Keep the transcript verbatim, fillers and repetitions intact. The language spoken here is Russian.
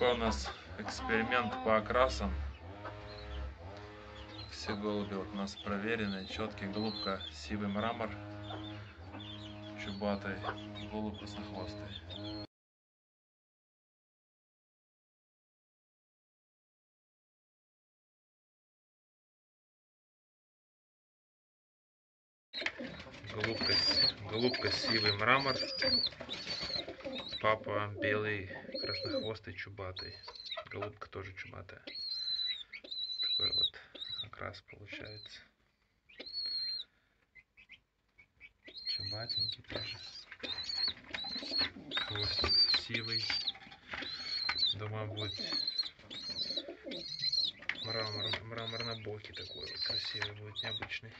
такой у нас эксперимент по окрасам. Все голуби вот у нас проверенные, четкий, голубка, сивый мрамор, чубатый, голубь косохвостый. Голубка, голубка сивый мрамор, папа белый, краснохвостый, чубатый. Голубка тоже чубатая. Такой вот окрас получается. Чубатенький тоже. Хвостик сивый. Думаю, будет мрамор, мрамор на боке такой вот красивый будет, необычный.